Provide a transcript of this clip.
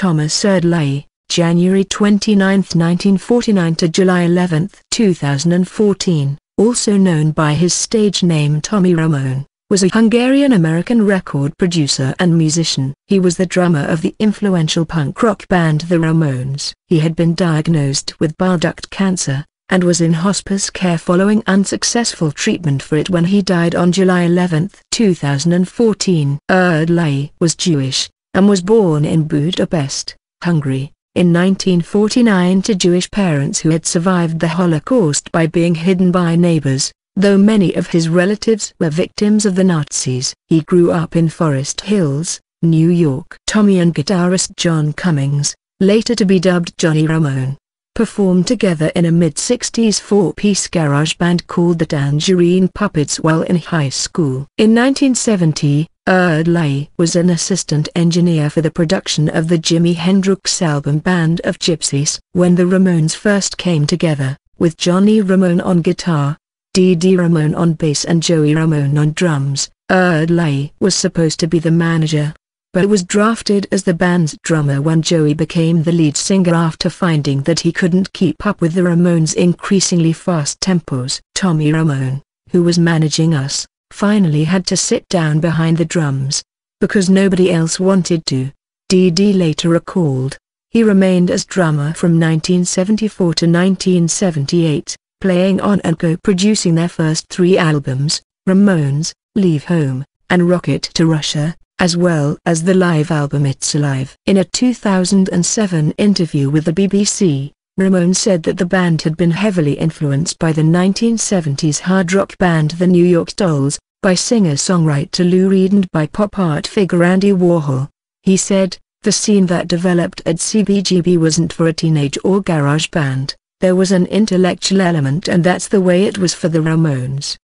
Thomas Erdelyi, January 29, 1949 to July 11, 2014, also known by his stage name Tommy Ramone, was a Hungarian-American record producer and musician. He was the drummer of the influential punk rock band The Ramones. He had been diagnosed with bile duct cancer, and was in hospice care following unsuccessful treatment for it when he died on July 11, 2014. Erdelyi was Jewish, and was born in Budapest, Hungary, in 1949 to Jewish parents who had survived the Holocaust by being hidden by neighbors, though many of his relatives were victims of the Nazis. He grew up in Forest Hills, New York. Tommy and guitarist John Cummings, later to be dubbed Johnny Ramone, performed together in a mid-60s four-piece garage band called the Tangerine Puppets while in high school. In 1970, Erdelyi was an assistant engineer for the production of the Jimi Hendrix album Band of Gypsies. When the Ramones first came together, with Johnny Ramone on guitar, Dee Dee Ramone on bass and Joey Ramone on drums, Erdelyi was supposed to be the manager, but was drafted as the band's drummer when Joey became the lead singer after finding that he couldn't keep up with the Ramones' increasingly fast tempos. Tommy Ramone, who was managing us, finally had to sit down behind the drums, because nobody else wanted to, Dee Dee later recalled. He remained as drummer from 1974 to 1978. Playing on and co-producing their first three albums, Ramones, Leave Home, and Rocket to Russia, as well as the live album It's Alive. In a 2007 interview with the BBC, Ramone said that the band had been heavily influenced by the 1970s hard rock band The New York Dolls, by singer-songwriter Lou Reed and by pop art figure Andy Warhol. He said, "The scene that developed at CBGB wasn't for a teenage or garage band. There was an intellectual element, and that's the way it was for the Ramones."